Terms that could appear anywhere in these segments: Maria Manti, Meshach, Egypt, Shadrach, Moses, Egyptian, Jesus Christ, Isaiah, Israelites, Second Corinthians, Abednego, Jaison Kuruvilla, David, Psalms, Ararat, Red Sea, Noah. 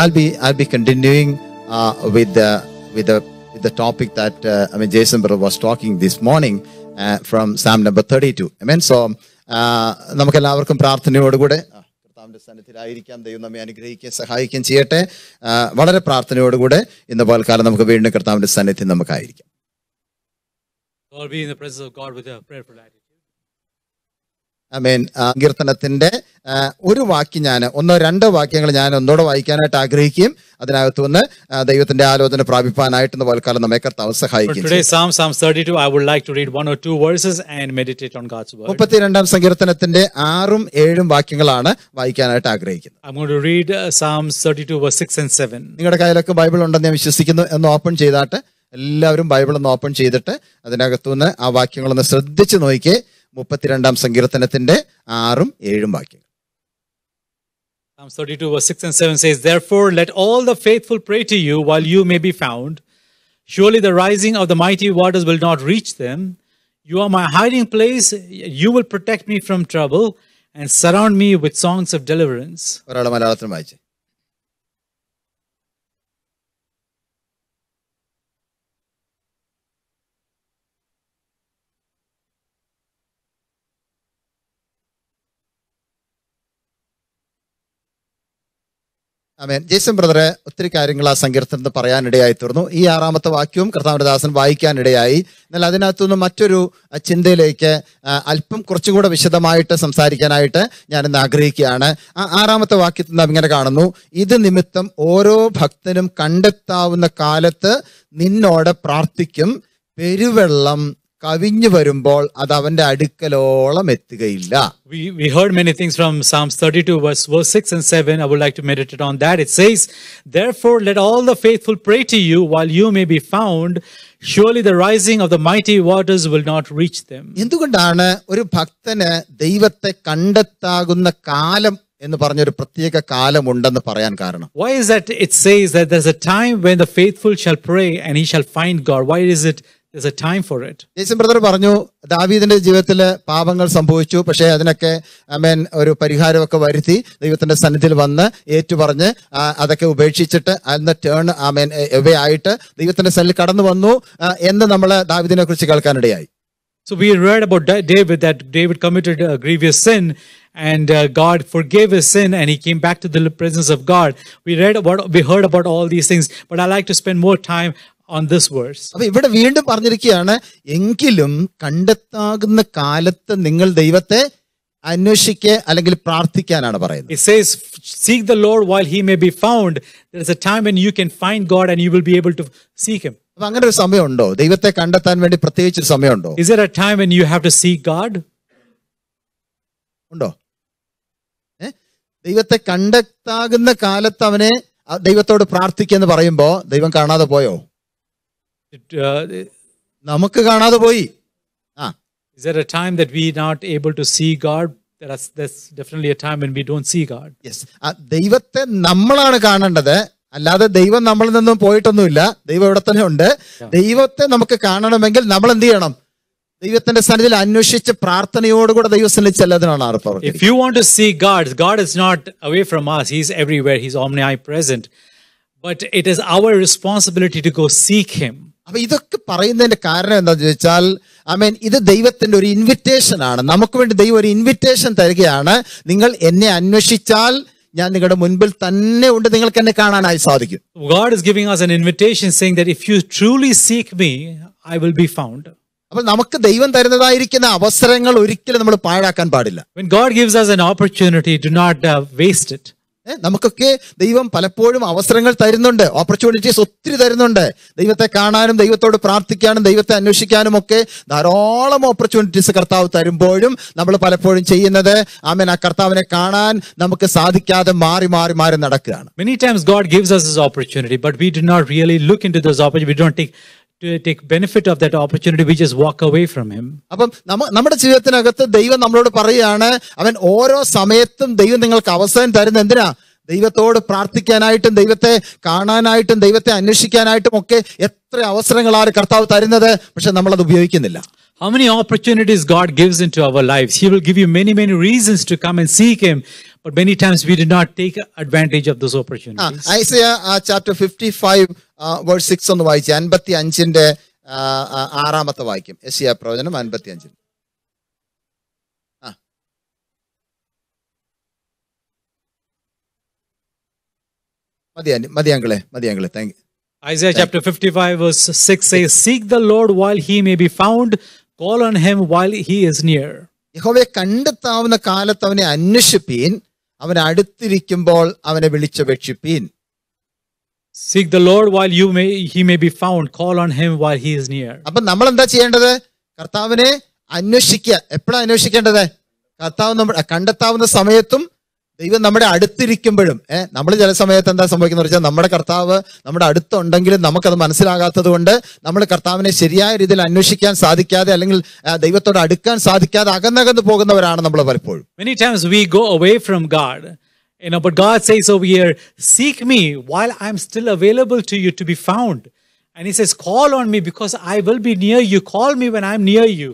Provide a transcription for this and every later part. I'll be continuing with the topic that Jaison brother was talking this morning from Psalm number 32. Amen. So നമുക്ക് എല്ലാവർക്കും പ്രാർത്ഥനയോടുകൂടെ കർത്താവിന്റെ സന്നിധിയിലായിരിക്കാം. ദൈവം നമ്മെ അനുഗ്രഹിക്കുകയും സഹായിക്കുകയും ചെയ്യട്ടെ. വളരെ പ്രാർത്ഥനയോടുകൂടെ ഇന്ന് പകൽക്കാലം നമുക്ക് വീണ്ടും കർത്താവിന്റെ സന്നിധി നമുക്കായിരിക്കാം. All be in the presence of God with a prayerful attitude. ആമേൻ. കീർത്തനത്തിന്റെ ഒരു വാക്യം ഞാൻ ഒന്നോ രണ്ടോ വാക്യങ്ങൾ ഞാൻ ഒന്നോടെ വായിക്കാനായിട്ട് ആഗ്രഹിക്കുകയും അതിനകത്ത് വന്ന് ദൈവത്തിന്റെ ആലോചന പ്രാപിപ്പാനായിട്ട് പകൽക്കാലം നമ്മെ കർത്താവ് സഹായിക്കും. 32 സങ്കീർത്തനത്തിന്റെ 6-7 വാക്യങ്ങളാണ് വായിക്കാനായിട്ട് ആഗ്രഹിക്കുന്നത്. നിങ്ങളുടെ കയ്യിലൊക്കെ ബൈബിൾ ഉണ്ടെന്ന് ഞാൻ വിശ്വസിക്കുന്നു. എന്ന് ഓപ്പൺ ചെയ്താട്ട് എല്ലാവരും ബൈബിൾ ഒന്ന് ഓപ്പൺ ചെയ്തിട്ട് അതിനകത്തുനിന്ന് ആ വാക്യങ്ങളൊന്ന് ശ്രദ്ധിച്ചു നോക്കിയേ. 32 സങ്കീർത്തനത്തിന്റെ 6-7 വാക്യങ്ങൾ. Psalms 32 verse 6 and 7 says, Therefore let all the faithful pray to you while you may be found. Surely the rising of the mighty waters will not reach them. You are my hiding place. You will protect me from trouble and surround me with songs of deliverance. ഒരാളെ മലയാളത്തിൽ വായിച്ചേ. ആമേൻ. Jason ബ്രദറെ ഒത്തിരി കാര്യങ്ങൾ ആ സങ്കീർത്തനത്തിൽ പറയാനിടയായി തീർന്നു. ഈ 6-ാമത്തെ വാക്യവും കർത്താവിന്റെ ദാസൻ വായിക്കാനിടയായി. എന്നാൽ അതിനകത്തുനിന്ന് മറ്റൊരു ചിന്തയിലേക്ക് അല്പം കുറച്ചും കൂടെ വിശദമായിട്ട് സംസാരിക്കാനായിട്ട് ഞാനിന്ന് ആഗ്രഹിക്കുകയാണ്. ആ 6-ാമത്തെ വാക്യത്തിൽ നാം ഇങ്ങനെ കാണുന്നു: ഇത് നിമിത്തം ഓരോ ഭക്തനും കണ്ടെത്താവുന്ന കാലത്ത് നിന്നോട് പ്രാർത്ഥിക്കും, പെരുവെള്ളം കവിഞ്ഞു വരുമ്പോൾ അത് അവന്റെ അടുക്കലോളം എത്തുകയില്ല. We heard many things from Psalms 32 verse 6 and 7. I would like to meditate on that. It says, Therefore let all the faithful pray to you while you may be found. Surely the rising of the mighty waters will not reach them. എന്തുകൊണ്ടാണ് ഒരു ഭക്തനെ ദൈവത്തെ കണ്ടെത്താകുന്ന കാലം എന്ന് പറഞ്ഞൊരു പ്രത്യേക കാലമുണ്ടെന്ന് പറയാൻ കാരണം? Why is that it says that there's a time when the faithful shall pray and he shall find God? Why is it there's a time for it? Jason brother പറഞ്ഞു, ദാവീദിന്റെ ജീവിതത്തിൽ പാപങ്ങൾ സംഭവിച്ചു, പക്ഷേ അതിനൊക്കെ ആമേൻ ഒരു പരിഹാരമൊക്കെ വരുത്തി ദൈവത്തിന്റെ സന്നിധിയിൽ വന്ന് ഏറ്റുപറഞ്ഞ് അതൊക്കെ ഉപേക്ഷിച്ചിട്ട് അതിന് ടേൺ ആമേൻ എവയായിട്ട് ദൈവത്തിന്റെ സന്നിധിയിൽ കടന്നു വന്നു എന്ന് നമ്മൾ ദാവീദിനെ കുറിച്ച് കേൾക്കാനിടയായി. So we read about David, that David committed a grievous sin and God forgave his sin and he came back to the presence of God. We heard about all these things, but I like to spend more time on this verse. അപ്പോൾ ഇവിടെ വീണ്ടും പറഞ്ഞിരിക്കുകയാണ്, എങ്കിലും കണ്ടെത്താകുന്ന കാലത്ത് നിങ്ങൾ ദൈവത്തെ അന്വേഷിക്കുക അല്ലെങ്കിൽ പ്രാർത്ഥിക്കാനാണ് പറയുന്നത്. It says seek the Lord while he may be found. There is a time when you can find God and you will be able to seek him. അപ്പോൾ അങ്ങനെ ഒരു സമയം ഉണ്ടോ? ദൈവത്തെ കണ്ടെത്താൻ വേണ്ടി പ്രത്യേകിച്ച് ഒരു സമയം ഉണ്ടോ? Is there a time when you have to seek God? ഉണ്ടോ? ദൈവത്തെ കണ്ടെത്താകുന്ന കാലത്ത് അവനെ ദൈവത്തോട് പ്രാർത്ഥിക്കുന്ന് പറയുമ്പോ ദൈവം കാണാതെ പോയോ? നമുക്ക് കാണാതെ പോയി. Is there a time that we not able to see God? There's definitely a time when we don't see God. Yes. ദൈവത്തെ നമ്മളാണ് കാണേണ്ടത്, അല്ലാതെ ദൈവം നമ്മളിൽ നിന്നും പോയിട്ടൊന്നുമില്ല. ദൈവം ഇവിടെ തന്നെ ഉണ്ട്. ദൈവത്തെ നമുക്ക് കാണണമെങ്കിൽ നമ്മൾ എന്ത് ചെയ്യണം? ദൈവത്തിന്റെ സന്നിധിയിൽ അന്വേഷിച്ച് പ്രാർത്ഥനയോടുകൂടെ ദൈവസന്നിധിയിൽ ചെല്ലുന്നതാണ് ആർപ്പവർ. If you want to see God is not away from us. He is everywhere. He is omnipresent. But it is our responsibility to go seek him. അപ്പോൾ ഇതൊക്കെ പറയുന്നതിന്റെ കാരണം എന്താണെന്ന് വെച്ചാൽ ആമേൻ ഇത് ദൈവത്തിന്റെ ഒരു ഇൻവിറ്റേഷൻ ആണ്. നമുക്ക് വേണ്ടി ദൈവം ഒരു ഇൻവിറ്റേഷൻ തരികയാണ്. നിങ്ങൾ എന്നെ അന്വേഷിച്ചാൽ ഞാൻ നിങ്ങളുടെ മുൻപിൽ തന്നെ ഉണ്ട്, നിങ്ങൾക്ക് എന്നെ കാണാനായി സാധിക്കും. God is giving us an invitation saying that if you truly seek me, I will be found. അപ്പോൾ നമുക്ക് ദൈവം തരുന്നതായിരിക്കുന്ന അവസരങ്ങൾ ഒരിക്കലും നമ്മൾ പാഴാക്കാൻ പാടില്ല. When God gives us an opportunity, do not waste it. നമുക്കൊക്കെ ദൈവം പലപ്പോഴും അവസരങ്ങൾ തരുന്നുണ്ട്, ഓപ്പർച്യൂണിറ്റീസ് ഒത്തിരി തരുന്നുണ്ട്. ദൈവത്തെ കാണാനും ദൈവത്തോട് പ്രാർത്ഥിക്കാനും ദൈവത്തെ അന്വേഷിക്കാനും ഒക്കെ ധാരാളം ഓപ്പർച്യൂണിറ്റീസ് കർത്താവ് തരുമ്പോഴും നമ്മൾ പലപ്പോഴും ചെയ്യുന്നത് ആമേൻ ആ കർത്താവിനെ കാണാൻ നമുക്ക് സാധിക്കാതെ മാറി നടക്കുകയാണ്. Many times God gives us this opportunity, but we do not really look into this opportunity. We don't take benefit of that opportunity. We just walk away from him. അപ്പം നമ്മുടെ ജീവിതത്തിനകത്ത് ദൈവം നമ്മളോട് പറയുകയാണ്, അവൻ ഓരോ സമയത്തും ദൈവം നിങ്ങൾക്ക് അവസരം തരുന്ന എന്തിനാ? ദൈവത്തോട് പ്രാർത്ഥിക്കാനായിട്ടും ദൈവത്തെ കാണാനായിട്ടും ദൈവത്തെ അന്വേഷിക്കാനായിട്ടും ഒക്കെ എത്ര അവസരങ്ങളാണ് കർത്താവ് തരുന്നത്, പക്ഷെ നമ്മളത് ഉപയോഗിക്കുന്നില്ല. How many opportunities God gives into our lives. He will give you many reasons to come and seek him. But many times we did not take advantage of those opportunities. Isaiah chapter 55 verse 6 on the way. 55 in the 6th vakyam. Isaiah provision 55. Madhyangale, thank you. Isaiah chapter 55 verse 6 says, "Seek the Lord while he may be found. Call on him while he is near." Seek the Lord while he may be found. Call on him while he is near. ദൈവം നമ്മുടെ അടുത്തിരിക്കുമ്പോഴും നമ്മൾ ചില സമയത്ത് എന്താ സംഭവിക്കുന്ന വെച്ചാൽ നമ്മുടെ കർത്താവ് നമ്മുടെ അടുത്തുണ്ടെങ്കിലും നമുക്കത് മനസ്സിലാകാത്തത് കൊണ്ട് നമ്മൾ കർത്താവിനെ ശരിയായ രീതിയിൽ അന്വേഷിക്കാൻ സാധിക്കാതെ അല്ലെങ്കിൽ ദൈവത്തോട് അടുക്കാൻ സാധിക്കാതെ അകന്നകന്ന് പോകുന്നവരാണ് നമ്മൾ പലപ്പോഴും. Many times we go away from God. You know, but God says over here, "Seek me while I am still available to you to be found." And he says, "Call on me because I will be near you. Call me when I am near you."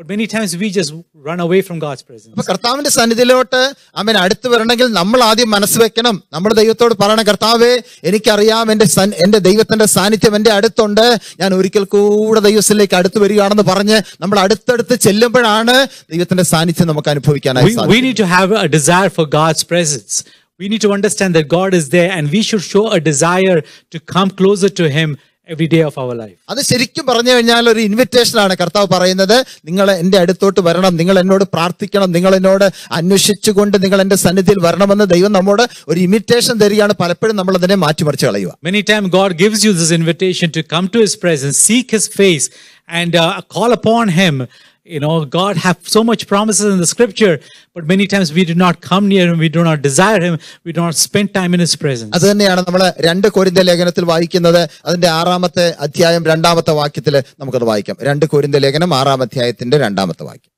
But many times we just run away from God's presence. കർത്താവിന്റെ സന്നിധിയിലോട്ട് ആമേൻ അടുത്ത് വരണമെങ്കിൽ നമ്മൾ ആദ്യം മനസ്സ് വെക്കണം. നമ്മുടെ ദൈവത്തോട് പറയണം, കർത്താവേ എനിക്കറിയാം എൻ്റെ ദൈവത്തിന്റെ സാന്നിധ്യം എൻ്റെ അടുത്തുണ്ട്, ഞാൻ ഒരിക്കൽ കൂടെ ദൈവത്തിലേക്ക് അടുത്ത് വരികയാണെന്ന് പറഞ്ഞ് നമ്മൾ അടുത്തടുത്ത് ചെല്ലുമ്പോഴാണ് ദൈവത്തിന്റെ സാന്നിധ്യം നമുക്ക് അനുഭവിക്കാനായി സാധിക്കും. We need to have a desire for God's presence. We need to understand that God is there and we should show a desire to come closer to him every day of our life. അത് ശരിക്കും പറഞ്ഞു കഴിഞ്ഞാൽ ഒരു invitation ആണ് കർത്താവ് പറയുന്നത്, നിങ്ങൾ എൻ്റെ അടുത്തോട്ട് വരണം, നിങ്ങൾ എന്നോട് പ്രാർത്ഥിക്കണം, നിങ്ങൾ എന്നോട് അന്വേഷിച്ചുകൊണ്ട് നിങ്ങൾ എൻ്റെ സന്നിധിയിൽ വരണമെന്ന് ദൈവം നമ്മോട് ഒരു ഇൻവിറ്റേഷൻ തരികയാണ്. പലപ്പോഴും നമ്മൾ അതിനെ മാറ്റിമറിച്ച് കളയുക. Many times God gives you this invitation to come to his presence, seek his face and call upon him. You know, God have so much promises in the scripture, but many times we do not come near him, we do not desire him, we do not spend time in his presence. അതെന്നെയാണ് നമ്മൾ 2 കൊരിന്ത്യർ ലേഖനത്തിൽ വായിക്കുന്നത്. അതിന്റെ 6ാമത്തെ അധ്യായം 2ാമത്തെ വാക്യത്തിൽ നമുക്കത് വായിക്കാം. 2 കൊരിന്ത്യർ ലേഖനം 6ാം അധ്യായത്തിന്റെ 2ാമത്തെ വാക്യം.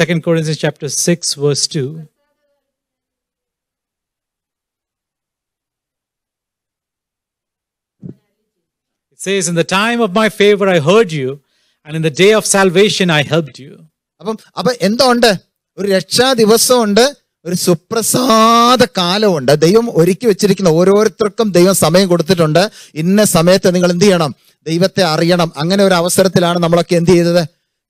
Second Corinthians chapter 6 verse 2. It says, "In the time of my favor I heard you, and in the day of salvation I helped you." Appo endo undu oru raksha divasam undu, ഒരു സുപ്രസാദ കാലമുണ്ട്. ദൈവം ഒരുക്കി വെച്ചിരിക്കുന്ന ഓരോരുത്തർക്കും ദൈവം സമയം കൊടുത്തിട്ടുണ്ട്. ഇന്ന സമയത്ത് നിങ്ങൾ എന്ത് ചെയ്യണം? ദൈവത്തെ അറിയണം. അങ്ങനെ ഒരു അവസരത്തിലാണ് നമ്മളൊക്കെ എന്ത് ചെയ്തത്?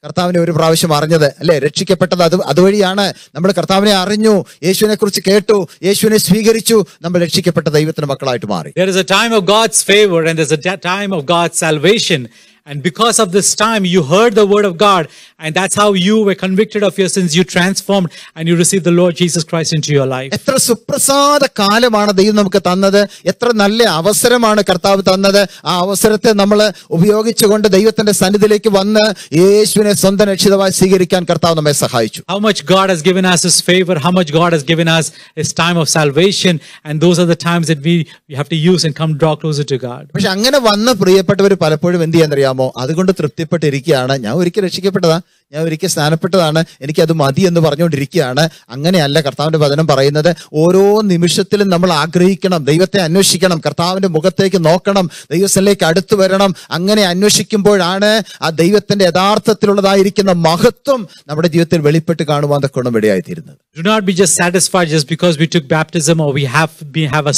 കർത്താവിനെ ഒരു പ്രാവശ്യം അറിഞ്ഞത് അല്ലേ? രക്ഷിക്കപ്പെട്ടത് അതുവഴിയാണ്. നമ്മൾ കർത്താവിനെ അറിഞ്ഞു, യേശുവിനെ കുറിച്ച് കേട്ടു, യേശുവിനെ സ്വീകരിച്ചു, നമ്മൾ രക്ഷിക്കപ്പെട്ട ദൈവത്തിന്റെ മക്കളായിട്ട് മാറി. There is a time of God's favor and there is a time of God's salvation. And because of this time you heard the word of God, and that's how you were convicted of your sins, you transformed and you received the Lord Jesus Christ into your life. Etra suprasada kaalamaana Deivam namukku thannathu, etra nalla avasaramaana Karthavu thannathu. Aa avasarathe nammal upayogichukonde Deivathinte sannidhilekku vannu Yeshuvine sondam rakshithavayi sweekarikkan Karthavu namme sahayichu. How much God has given us his favor, how much God has given us his time of salvation, and those are the times that we have to use and come draw closer to God. പക്ഷെ അങ്ങനെ വന്ന പ്രിയപ്പെട്ടവര് പലപ്പോഴും എന്ത് ചെയ്യാൻ? അതുകൊണ്ട് തൃപ്തിപ്പെട്ടിരിക്കുകയാണ്. ഞാൻ ഒരിക്കൽ രക്ഷിക്കപ്പെട്ടതാ, ഞാൻ ഒരിക്കൽ സ്നാനപ്പെട്ടതാണ്, എനിക്കത് മതി എന്ന് പറഞ്ഞുകൊണ്ടിരിക്കുകയാണ്. അങ്ങനെയല്ല കർത്താവിന്റെ വചനം പറയുന്നത്. ഓരോ നിമിഷത്തിലും നമ്മൾ ആഗ്രഹിക്കണം, ദൈവത്തെ അന്വേഷിക്കണം, കർത്താവിന്റെ മുഖത്തേക്ക് നോക്കണം, ദൈവത്തിലേക്ക് അടുത്തു വരണം. അങ്ങനെ അന്വേഷിക്കുമ്പോഴാണ് ആ ദൈവത്തിന്റെ യഥാർത്ഥത്തിലുള്ളതായിരിക്കുന്ന മഹത്വം നമ്മുടെ ജീവിതത്തിൽ വെളിപ്പെട്ട് കാണുവാൻ തക്കവണ്ണം ഇടയായിത്തീരുന്നത്. Do not be just satisfied just because we took baptism or we have a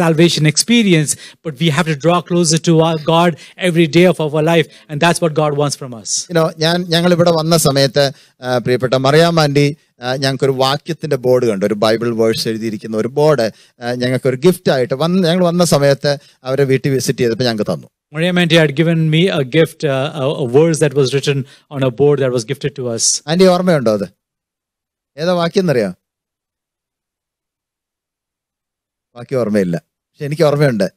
salvation experience, but we have to draw closer to our God every day of our life, and that's what God wants from us. You know, ഞങ്ങൾ ഇവിടെ വന്ന സമയത്ത് പ്രിയപ്പെട്ട മറിയ മാന്റി ഞങ്ങൾക്കൊരു വാക്യത്തിൻ്റെ board കണ്ടു. ഒരു Bible verse എഴുതിയിരിക്കുന്ന ഒരു ബോർഡ് ഞങ്ങൾക്കൊരു ഗിഫ്റ്റായിട്ട് ഞങ്ങൾ വന്ന സമയത്ത് അവരെ വീട്ടിൽ വിസിറ്റ് ചെയ്തപ്പോൾ ഞങ്ങൾക്ക് തന്നു. Maria Manti had given me a gift, a verse that was written on a board that was gifted to us. Aunty ഓർമ്മയുണ്ടോ അത്? ഏതാ വാക്യം എന്നറിയാം? വാക്യം ഓർമ്മയില്ല, പക്ഷെ എനിക്ക് ഓർമ്മയുണ്ട്.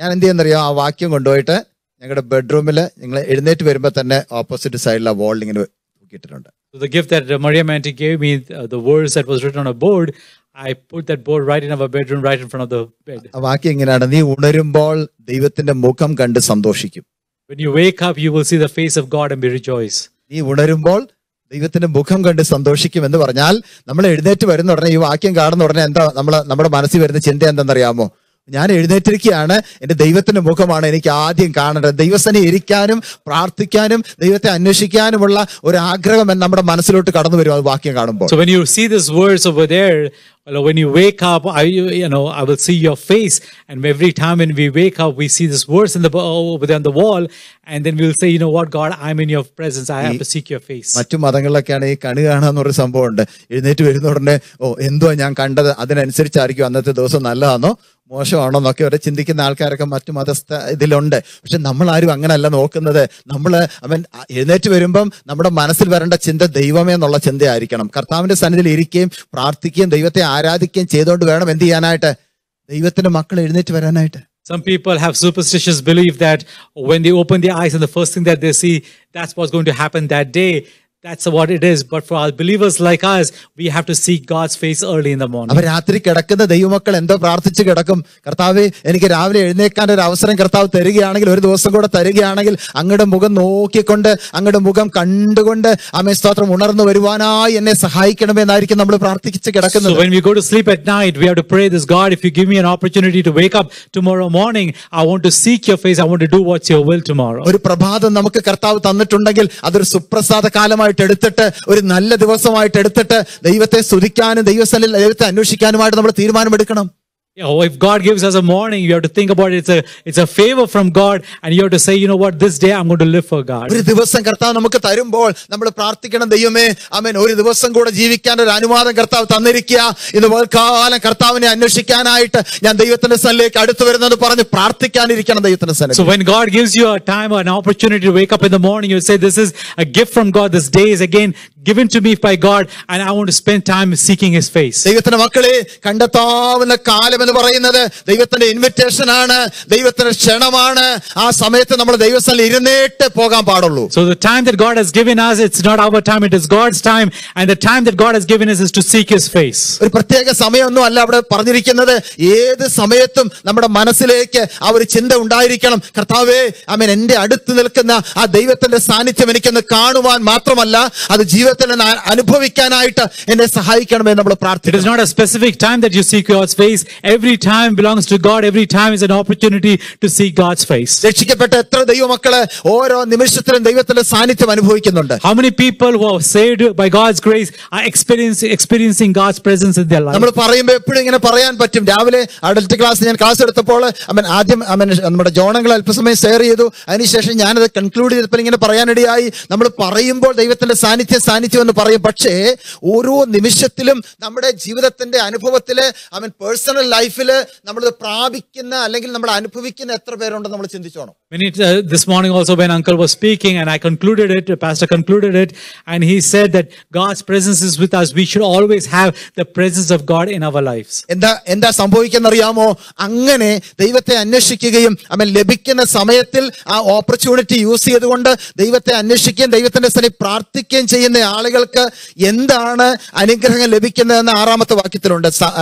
ഞാൻ എന്ത് ചെയ്യുന്നറിയാം? ആ വാക്യം കൊണ്ടുപോയിട്ട് ഞങ്ങളുടെ ബെഡ്റൂമിൽ ഞങ്ങൾ എഴുന്നേറ്റ് വരുമ്പോൾ തന്നെ ഓപ്പോസിറ്റ് സൈഡിൽ ആ വാളിൽ ഇങ്ങനെ തൂക്കിയിട്ടുണ്ട്. So the gift that Maria Manti gave me, the words that was written on a board, I put that board right in our bedroom, right in front of the bed. ആ വാക്യം ഇങ്ങനെയാണ്: നീ ഉണരുമ്പോൾ ദൈവത്തിന്റെ മുഖം കണ്ട് സന്തോഷിക്കും. When you wake up you will see the face of God and be rejoice. നീ ഉണരുമ്പോൾ ദൈവത്തിന്റെ മുഖം കണ്ട് സന്തോഷിക്കും എന്ന് പറഞ്ഞാൽ നമ്മൾ എഴുന്നേറ്റ് വരുന്ന ഉടനെ ഈ വാക്യം കാണുന്ന ഉടനെ എന്താ നമ്മുടെ മനസ്സിൽ വരുന്ന ചിന്ത എന്താണെന്നറിയാമോ? ഞാൻ എഴുന്നേറ്റിരിക്കുകയാണ്, എൻ്റെ ദൈവത്തിൻ്റെ മുഖമാണ് എനിക്ക് ആദ്യം കാണേണ്ടത്. ദൈവസനെ ഇരിക്കാനും പ്രാർത്ഥിക്കാനും ദൈവത്തെ അന്വേഷിക്കാനുമുള്ള ഒരു ആഗ്രഹം നമ്മുടെ മനസ്സിലോട്ട് കടന്നു വരും അത് വാക്യം കാണുമ്പോൾ. So when you see these words over there, when you wake up, I will see your face. And every time when we wake up, we see this verse in the over there on the wall, and then we'll say, you know what, God, I'm in your presence. I have to seek your face. മറ്റു മതങ്ങളിലൊക്കെയാണ് ഈ കണ്ണു കാണാന്നൊരു സംഭവമുണ്ട്. എഴുന്നേറ്റ് വരുന്ന ഉടനെ ഓ എന്തോ ഞാൻ കണ്ടത്, അതിനനുസരിച്ചായിരിക്കും അന്നത്തെ ദിവസം നല്ലതാണോ മോശമാണോ എന്നൊക്കെ അവരെ ചിന്തിക്കുന്ന ആൾക്കാരൊക്കെ മറ്റു മതസ്ഥ ഇതിലുണ്ട്. പക്ഷെ നമ്മളാരും അങ്ങനെയല്ല നോക്കുന്നത്. നമ്മൾ അവൻ എഴുന്നേറ്റ് വരുമ്പം നമ്മുടെ മനസ്സിൽ വരേണ്ട ചിന്ത ദൈവമേ എന്നുള്ള ചിന്തയായിരിക്കണം. കർത്താവിൻ്റെ സന്നിധിയിൽ ഇരിക്കുകയും പ്രാർത്ഥിക്കുകയും ദൈവത്തെ ആരാധിക്കുകയും ചെയ്തുകൊണ്ട് വേണം എന്ത് ചെയ്യാനായിട്ട്, ദൈവത്തിൻ്റെ മക്കൾ എഴുന്നേറ്റ് വരാനായിട്ട്. Some people have superstitious belief that when they open their eyes and the first thing that they see, that's what's going to happen that day. That's what it is. But for our believers like us, we have to seek God's face early in the morning. അവർ രാത്രി കിടക്കുന്ന ദൈവമക്കൾ എന്തോ പ്രാർത്ഥിച്ച് കിടക്കും. കർത്താവേ, എനിക്ക് രാവിലെ എഴുന്നേൽക്കാൻ ഒരു അവസരം കർത്താവ് തരികയാണെങ്കിൽ, ഒരു ദിവസം കൂടെ തരികയാണെങ്കിൽ, അങ്ങയുടെ മുഖം നോക്കിക്കൊണ്ട്, അങ്ങയുടെ മുഖം കണ്ടുകൊണ്ട് ആമേൻ സ്തോത്രം ഉണർന്നു വരുവാനായി എന്നെ സഹായിക്കണമേ എന്നായിരിക്കും നമ്മൾ പ്രാർത്ഥിച്ച് കിടക്കുന്നത്. So when we go to sleep at night, we have to pray this, God, if you give me an opportunity to wake up tomorrow morning, I want to seek your face. I want to do what's your will tomorrow. ഒരു പ്രഭാതം നമുക്ക് കർത്താവ് തന്നിട്ടുണ്ടെങ്കിൽ അതൊരു സുപ്രസാദ കാലം എടുത്തിട്ട്, ഒരു നല്ല ദിവസമായിട്ട് എടുത്തിട്ട് ദൈവത്തെ സ്തുതിക്കാനും ദൈവത്തെ അന്വേഷിക്കാനുമായിട്ട് നമ്മൾ തീരുമാനമെടുക്കണം. Oh, if God gives us a morning, you have to think about it. It's a favor from God, and you have to say, you know what, this day I'm going to live for God. ഒരു ദിവസം കർത്താവ് നമുക്ക് തരുമ്പോൾ നമ്മൾ പ്രാർത്ഥിക്കണം, ദൈവമേ ആമേൻ, ഒരു ദിവസം കൂടി ജീവിക്കാൻ ഒരു അനുവാദം കർത്താവ് തന്നിരിക്കുക, ഇന്ന് കാലം കർത്താവിനെ അന്വേഷിക്കാനായിട്ട് ഞാൻ ദൈവത്തിന്റെ സന്നിധിയിലേക്ക് അടുത്തു വരുന്നെന്ന് പറഞ്ഞ് പ്രാർത്ഥിക്കാനിരിക്കണം ദൈവത്തിന്റെ സന്നിധിയിൽ. So when God gives you a time or an opportunity to wake up in the morning, you say, this is a gift from God. This day is again given to me by God, and I want to spend time seeking His face. ദൈവത്തിന്റെ മക്കളെ കണ്ടെത്താവുന്ന കാലം എന്ന് പറയുന്നത് ദൈവത്തിന്റെ invitation ആണ്, ദൈവത്തിന്റെ ക്ഷണമാണ്. ആ സമയത്ത് നമ്മൾ ദൈവത്തിൽ ഇരുന്നേറ്റ് പോകാൻ പാടുള്ളൂ. So the time that God has given us, it's not our time, it is God's time, and the time that God has given us is to seek His face. ഒരു പ്രത്യേക സമയമൊന്നും അല്ല അവിടെ പറഞ്ഞിരിക്കുന്നത്. ഏത് സമയത്തും നമ്മുടെ മനസ്സിലേക്ക് ആ ഒരു ചിന്ത ഉണ്ടായിരിക്കണം, കർത്താവേ ആമേൻ, എൻ്റെ അടുത്ത് നിൽക്കുന്ന ആ ദൈവത്തിന്റെ സാന്നിധ്യം എനിക്കൊന്ന് കാണുവാൻ മാത്രമല്ല അത് ജീവിതത്തിൽ അനുഭവിക്കാനായിട്ട് എന്നെ സഹായിക്കണമേ നമ്മൾ പ്രാർത്ഥിക്കണം. It is not a specific time that you seek God's face. Every time belongs to God. Every time is an opportunity to see God's face. രക്ഷിക്കപ്പെട്ട എത്ര ദൈവമക്കളെ ഓരോ നിമിഷത്തിലും ദൈവത്തിന്റെ സാന്നിധ്യം അനുഭവിക്കുന്നുണ്ട്. How many people who are saved by God's grace are experiencing God's presence in their life? നമ്മൾ പറയുമ്പോൾ എപ്പോഴും ഇങ്ങനെ പറയാൻ പറ്റും. രാവിലെ അഡൽട്ട് ക്ലാസ് ഞാൻ ക്ലാസ് എടുത്തപ്പോൾ ആദ്യം നമ്മുടെ ജോണങ്ങൾ അല്പസമയം ഷെയർ ചെയ്തു. അതിനുശേഷം ഞാനത് കൺക്ലൂഡ് ചെയ്തപ്പോൾ ഇങ്ങനെ പറയാനിടയായി, നമ്മൾ പറയുമ്പോൾ ദൈവത്തിന്റെ സാന്നിധ്യം എന്ന് പറയും, പക്ഷേ ഓരോ നിമിഷത്തിലും നമ്മുടെ ജീവിതത്തിന്റെ അനുഭവത്തില് പേഴ്സണൽ ലൈഫിൽ നമ്മൾ പ്രാപിക്കുന്ന അല്ലെങ്കിൽ നമ്മൾ അനുഭവിക്കുന്ന എത്ര പേരുണ്ടെന്ന് നമ്മൾ ചിന്തിച്ചോണം. This morning also when uncle was speaking and I concluded it, pastor concluded it, and he said that God's presence is with us. We should always have the presence of God in our lives. എന്താ സംഭവിക്കുന്ന അറിയാമോ? അങ്ങനെ ദൈവത്തെ അന്വേഷിക്കുകയും അവൻ ലഭിക്കുന്ന സമയത്തിൽ ആ ഓപ്പർച്യൂണിറ്റി യൂസ് ചെയ്തുകൊണ്ട് ദൈവത്തെ അന്വേഷിക്കുകയും ദൈവത്തിന്റെ സന്നിധിയിൽ പ്രാർത്ഥിക്കുകയും ചെയ്യുന്ന ആളുകൾക്ക് എന്താണ് അനുഗ്രഹം ലഭിക്കുന്നതെന്ന് ആറാമത്തെ വാക്യത്തിലുണ്ട്.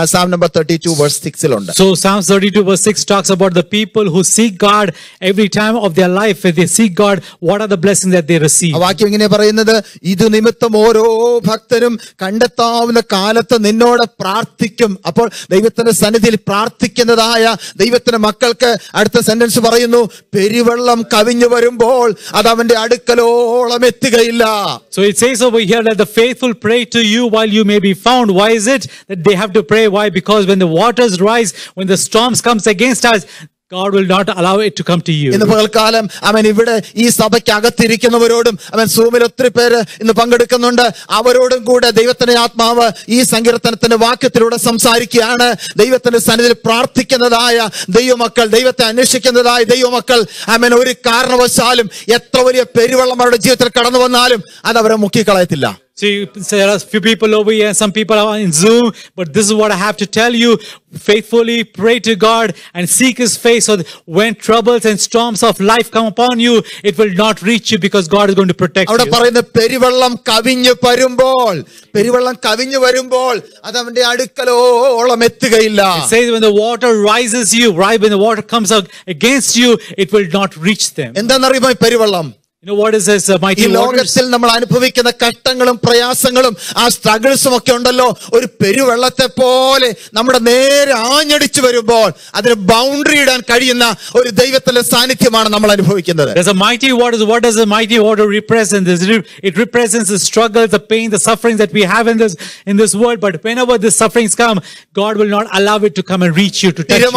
Psalm number 32 verse 6 ലുണ്ട്. So Psalm 32 verse 6 talks about the people who seek God every time of their life. When they seek God, what are the blessings that they receive? വാക്യം ഇങ്ങനെ പറയുന്നത്, ഇതു നിമിത്തം ഓരോ ഭക്തനും കണ്ടെത്താവുന്ന കാലത്ത് നിന്നോട് പ്രാർത്ഥിക്കും. അപ്പോൾ ദൈവത്തിന്റെ സന്നിധിയിൽ പ്രാർത്ഥിക്കുന്നതായ ദൈവത്തിന്റെ മക്കൾക്ക് അടുത്ത സെന്റൻസ് പറയുന്നു, പെരുവെള്ളം കവിഞ്ഞു വരുമ്പോൾ അത് അവന്റെ അടുക്കലോളം എത്തുകയില്ല. So it says over here that the faithful pray to you while you may be found. Why is it that they have to pray? Why? Because when the waters rise, when the storms comes against us, God will not allow it to come to you. In the പകൽക്കാലം അവൻ ഇവിടെ ഈ സഭയ്ക്കകത്തിരിക്കുന്നവരോടും അവൻ സൂമിൽ ഒത്തിരി പേര് ഇന്ന് പങ്കെടുക്കുന്നുണ്ട്, അവരോടും കൂടെ ദൈവത്തിന്റെ ആത്മാവ് ഈ സങ്കീർത്തനത്തിന്റെ വാക്യത്തിലൂടെ സംസാരിക്കുകയാണ്. ദൈവത്തിന്റെ സന്നിധിയിൽ പ്രാർത്ഥിക്കുന്നതായ ദൈവമക്കൾ, ദൈവത്തെ അന്വേഷിക്കുന്നതായ ദൈവമക്കൾ അവൻ ഒരു കാരണവശാലും എത്ര വലിയ പെരുവെള്ളം അവരുടെ ജീവിതത്തിൽ കടന്നു വന്നാലും അത് അവരെ മുക്കിക്കളയത്തില്ല. See, there are a few people over here, some people are in Zoom, but this is what I have to tell you. Faithfully pray to God and seek His face, so that when troubles and storms of life come upon you, it will not reach you, because God is going to protect you. Avada parayna perivallam kavinju varumbol adavante adukkalolam ethugilla. It says when the water rises you, right, when the water comes out against you, it will not reach them. Endana ariyuma perivallam You know what is his mighty waters? In the world, we experience difficulties, trials, and struggles. There are many challenges. There are many challenges. There are boundary and challenges. There's a mighty waters. What does the mighty water represent? It represents the struggle, the pain, the suffering that we have in this world. But whenever these sufferings come, God will not allow it to come and reach you, to touch you.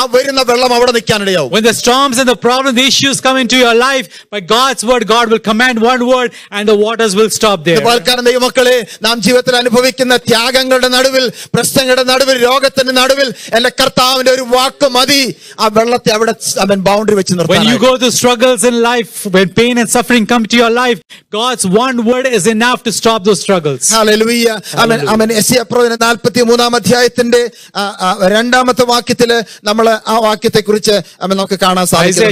When the storms and the problems, the issues come into your life, by God's word, God will command one word and the waters will stop there. When you go through struggles in life, when pain and suffering come to your life, God's one word is enough to stop those struggles. Hallelujah. Isaiah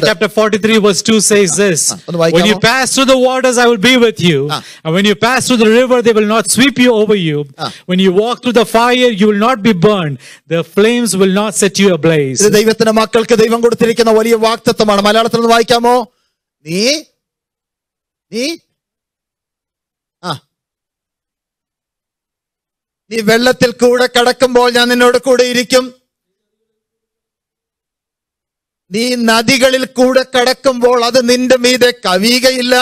chapter 43 verse 2 says this: when you pass through the waters, I will be with you. And when you pass through the river, they will not sweep you over you. When you walk through the fire, you will not be burned. The flames will not set you ablaze. നീ നദികളിൽ കൂടെ കടക്കുമ്പോൾ അത് നിന്റെ മീതെ കവിയുകയില്ല.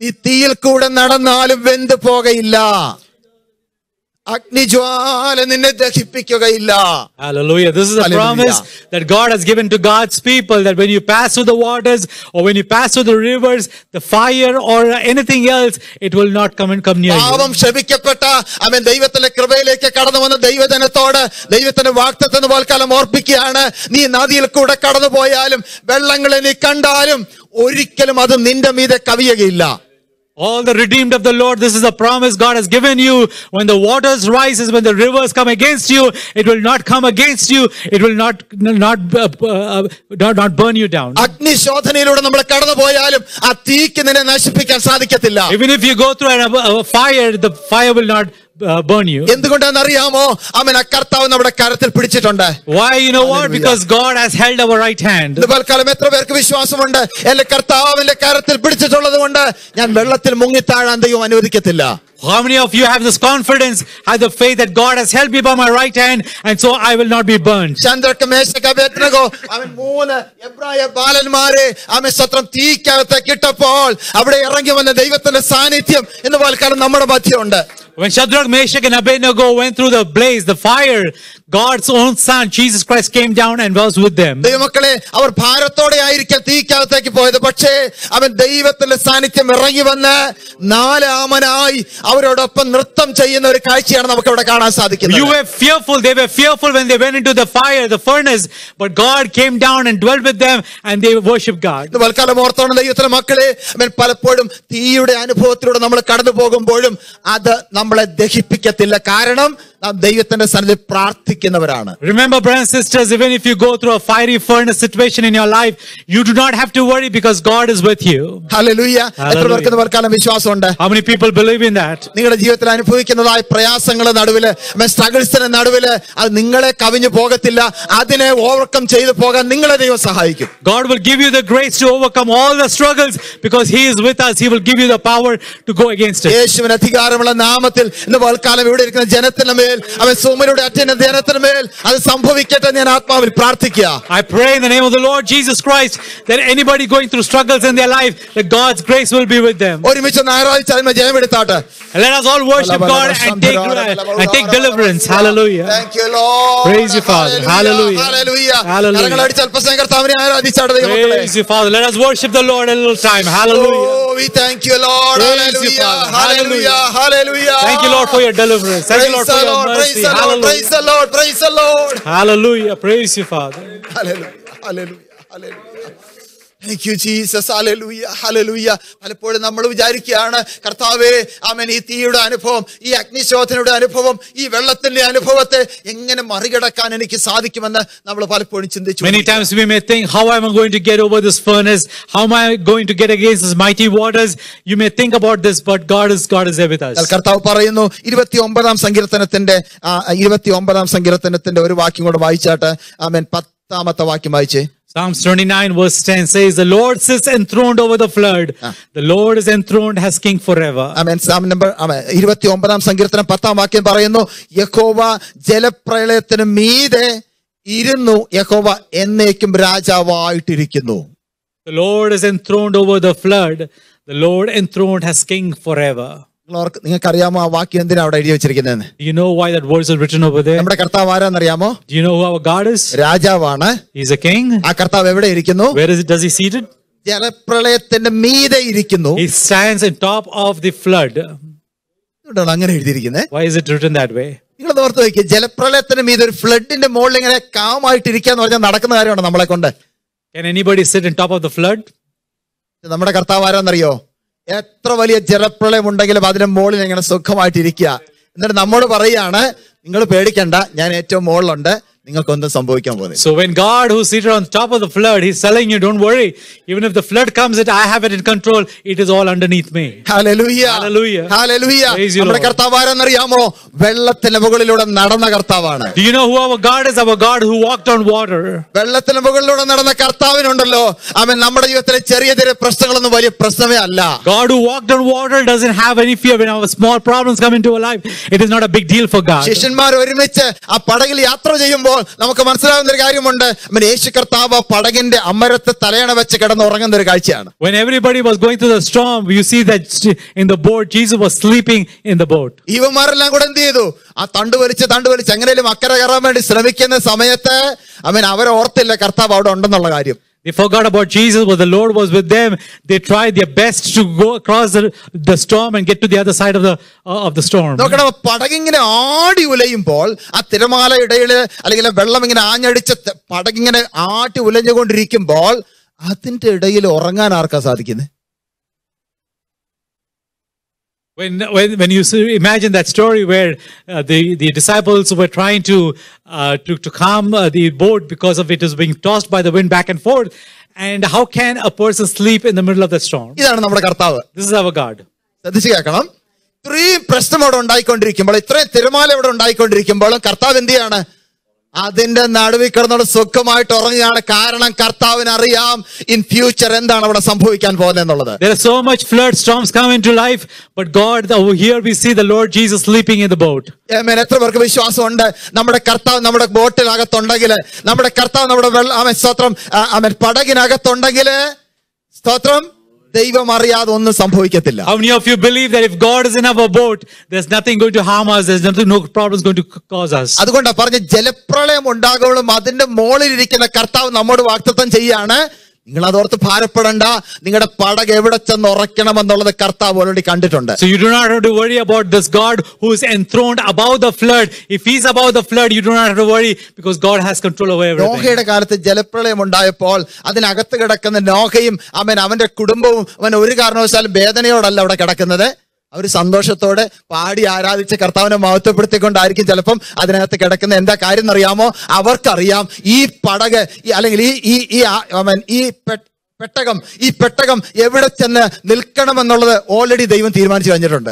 നീ തീയിൽ കൂടെ നടന്നാലും വെന്തു പോകയില്ല. Hallelujah. This is a promise that God has given to God's people, that when you pass through the waters or when you pass through the rivers, the fire or anything else, it will not come near you. All the redeemed of the Lord, this is a promise God has given you. When the waters rises, when the rivers come against you, it will not come against you. It will not burn you down. Even if you go through a fire, the fire will not burn you. Why? You know what? Because God has held our right hand. How many of you have this confidence, have the faith that God has held me by my right hand, and so I will not be burned? Shadrach, Meshach, Abednego, when Shadrach, Meshach and Abednego went through the blaze, the fire, God's own son, Jesus Christ, came down and was with them. You were fearful. They were fearful when they went into the fire, the furnace. But God came down and dwelt with them, and they worshipped God. Remember, brothers and sisters, even if you go through a fiery furnace situation in your life, you do not have to worry because God is with you. Hallelujah. Hallelujah. How many people believe in that? God will give you the grace to overcome all the struggles because He is with us. He will give you the power to go against it. I pray in the name of the Lord Jesus Christ that anybody going through struggles in their life, that God's grace will be with them. And let us all worship God and take deliverance. Hallelujah. Thank you, Lord. Praise you, Father. Hallelujah. Hallelujah. Hallelujah. Praise you, Father. Let us worship the Lord a little time. Hallelujah. Oh, we thank you, Lord. Hallelujah. Hallelujah. Hallelujah. Thank you, Lord, for your deliverance. Thank you, Lord, for your mercy. Hallelujah. Praise the Lord. Praise the Lord. Hallelujah. Praise you, Father. Hallelujah. Hallelujah. Hallelujah. Thank you, Jesus. Hallelujah. Hallelujah. പലപ്പോഴും നമ്മൾ വിചാരിക്കുകയാണ് കർത്താവേ ആമേൻ ഈ തീയുടെ അനുഭവം ഈ അഗ്നിശോധനയുടെ അനുഭവം ഈ വെള്ളത്തിന്റെ അനുഭവത്തെ എങ്ങനെ മറികടക്കാൻ എനിക്ക് സാധിക്കുമെന്ന് നമ്മൾ പലപ്പോഴും ചിന്തിച്ചു. Many times we may think, how am I going to get over this furnace? How am I going to get against these mighty waters? You may think about this, but God is there with us. കർത്താവ് പറയുന്നു 29 ആം സങ്കീർത്തനത്തിന്റെ ഒരു വാക്യം കൂടി വായിച്ചാട്ടെ. ആമേൻ 10ാമത്തെ വാക്യം വായിച്ചേ. Psalms 29 verse 10 says, the Lord sits enthroned over the flood. The Lord is enthroned as king forever. Amen. Psalm number 29 ആം സങ്കീർത്തനം 10ാം വാക്യം പറയുന്നു യഹോവ ജലപ്രളയത്തിനു മീതെ ഇരുന്നു യഹോവ എന്നേക്കും രാജാവായിട്ടിരിക്കുന്നു. The Lord is enthroned over the flood. The Lord enthroned as king forever. നിങ്ങൾക്ക് അറിയാമോ ആ വാക്യം എന്തിനാണ് അവിടെ എഴുതി വെച്ചിരിക്കുന്നത്? Do you know why that verse is written over there? നമ്മുടെ കർത്താവ് ആരാണെന്ന് അറിയാമോ? Do you know who our God is? രാജാവാണ്. He is a king. ആ കർത്താവ് എവിടെ ഇരിക്കുന്നു? Where is it? Does he seated? ജലപ്രളയത്തിന്റെ മീതെ ഇരിക്കുന്നു. He stands on top of the flood. എന്താണ് അങ്ങനെ എഴുതിയിരിക്കുന്നത്? Why is it written that way? നിങ്ങൾ ഓർത്തു നോക്കിയേ ജലപ്രളയത്തിന് മീതെ ഒരു ഫ്ലഡിന്റെ മുകളിൽ ഇങ്ങനെ കാമായിട്ട് ഇരിക്കുക എന്ന് പറഞ്ഞാൽ നടക്കുന്ന കാര്യമാണ് നമ്മളെ കൊണ്ട്. Can anybody sit on top of the flood? നമ്മുടെ കർത്താവ് ആരാണെന്ന് അറിയോ? എത്ര വലിയ ജലപ്രളയം ഉണ്ടെങ്കിലും അതിന്റെ മുകളിൽ ഇങ്ങനെ സുഖമായിട്ടിരിക്കുക. എന്നിട്ട് നമ്മോട് പറയാണ് നിങ്ങൾ പേടിക്കണ്ട ഞാൻ ഏറ്റവും മുകളിലുണ്ട് നിങ്ങൾക്കൊന്നും സംഭവിക്കാൻ പോകുന്നില്ല. So when God who seated on top of the flood, he's telling you don't worry, even if the flood comes it, I have it in control, it is all underneath me. Hallelujah. Hallelujah. Hallelujah. നമ്മുടെ കർത്താവ് ആരെന്ന് അറിയാമോ? വെള്ളത്തിന്റെ മുകളിലൂടെ നടന്ന കർത്താവാണ്. Do you know who our God is? Our God who walked on water. വെള്ളത്തിന്റെ മുകളിലൂടെ നടന്ന കർത്താവിനുണ്ടല്ലോ അവൻ നമ്മുടെ ജീവിതത്തിലെ ചെറിയ ചെറിയ പ്രശ്നങ്ങളൊന്നും വലിയ പ്രശ്നമേ അല്ല. God who walked on water doesn't have any fear when our small problems come into our life. It is not a big deal for God. ശിഷ്യന്മാർ ഒരുമിച്ച് ആ പടകിൽ യാത്ര ചെയ്യുമ്പോൾ നമുക്ക് മനസ്സിലാവുന്ന ഒരു കാര്യമുണ്ട് യേശു കർത്താവ് പടകിന്റെ അമരത്തെ തലയണ വെച്ച് കിടന്ന് ഉറങ്ങുന്ന ഒരു കാഴ്ചയാണ്. When everybody was going through the storm, you see that in the boat Jesus was sleeping in the boat. ഇവന്മാരെല്ലാം കൂടെ എന്ത് ചെയ്തു? ആ തണ്ട് വലിച്ച് എങ്ങനെയും അക്കരെ കയറാൻ വേണ്ടി ശ്രമിക്കുന്ന സമയത്ത് അവർ ഓർത്തില്ല കർത്താവ് അവിടെ ഉണ്ടെന്നുള്ള കാര്യം. They forgot about Jesus, but the Lord was with them. They tried their best to go across the storm and get to the other side of the storm. Nokana padagingine aadi uleyumbol aa tiramala idayile allegile vellam ingine aanyadicha padagingine aati ulenjukondirikkമ്പോൾ adinte idayile orangan aarka sadikune. When you imagine that story where the disciples were trying to calm the boat because of it is being tossed by the wind back and forth, and how can a person sleep in the middle of the storm? ഇതാണ് നമ്മുടെ കർത്താവ്. This is our God. സദൃശ്യ കേൾക്കണം. ഇത്രയും പ്രശ്നം അവിടെ ഉണ്ടായിക്കൊണ്ടിരിക്കുമ്പോൾ ഇത്രയും തിരമാല അവിടെ ഉണ്ടായിക്കൊണ്ടിരിക്കുമ്പോഴും കർത്താവ് എന്ത് ചെയ്യാണ്? അതിന്റെ നടുവിൽ കിടന്നോട് സുഖമായിട്ട് ഉറങ്ങുകയാണ്. കാരണം കർത്താവിന് അറിയാം ഇൻ ഫ്യൂച്ചർ എന്താണ് അവിടെ സംഭവിക്കാൻ പോകുന്നത് എന്നുള്ളത്. There are so much flood storms come into life, but God, here we see the Lord Jesus sleeping in the boat. Amen. എത്ര പേർക്ക് വിശ്വാസമുണ്ട് നമ്മുടെ കർത്താവ് നമ്മുടെ ബോട്ടിനകത്തുണ്ടെങ്കിൽ, നമ്മുടെ കർത്താവ് നമ്മുടെ ആമേൻ സ്തോത്രം ആമേൻ പടകിനകത്തുണ്ടെങ്കിൽ സ്തോത്രം ദൈവം അറിയാതെ ഒന്നും സംഭവിക്കത്തില്ല. How many of you believe that if God is in our boat, there's nothing going to harm us, there's nothing, no problems going to cause us? അതുകൊണ്ടാണ് പറഞ്ഞ ജലപ്രളയം ഉണ്ടാകുമ്പോഴും അതിന്റെ മോളിൽ ഇരിക്കുന്ന കർത്താവ് നമ്മോട് വാഗ്ദത്തം ചെയ്യാണ് നിങ്ങൾ അതോർത്ത് ഭാരപ്പെടണ്ട നിങ്ങളുടെ പടക് എവിടെ ചെന്ന് ഉറക്കണമെന്നുള്ളത് കർത്താവ് ഓൾറെഡി കണ്ടിട്ടുണ്ട്. So you do not have to worry about this God who is enthroned above the flood. If he is above the flood, you do not have to worry because God has control over everything. നോഹയുടെ കാലത്ത് ജലപ്രളയം ഉണ്ടായപ്പോൾ അതിനകത്ത് കിടക്കുന്ന നോഹയും അവൻ അവന്റെ കുടുംബവും അവൻ ഒരു കാരണവശാലും വേദനയോടല്ല അവിടെ കിടക്കുന്നത്. അവർ സന്തോഷത്തോടെ പാടി ആരാധിച്ച് കർത്താവിനെ മഹത്വപ്പെടുത്തിക്കൊണ്ടായിരിക്കും ചിലപ്പം അതിനകത്ത് കിടക്കുന്ന. എന്താ കാര്യം എന്നറിയാമോ? അവർക്കറിയാം ഈ പടക് അല്ലെങ്കിൽ ഈ പെട്ടകം എവിടെ ചെന്ന് നിൽക്കണമെന്നുള്ളത് ഓൾറെഡി ദൈവം തീരുമാനിച്ചു കഴിഞ്ഞിട്ടുണ്ട്.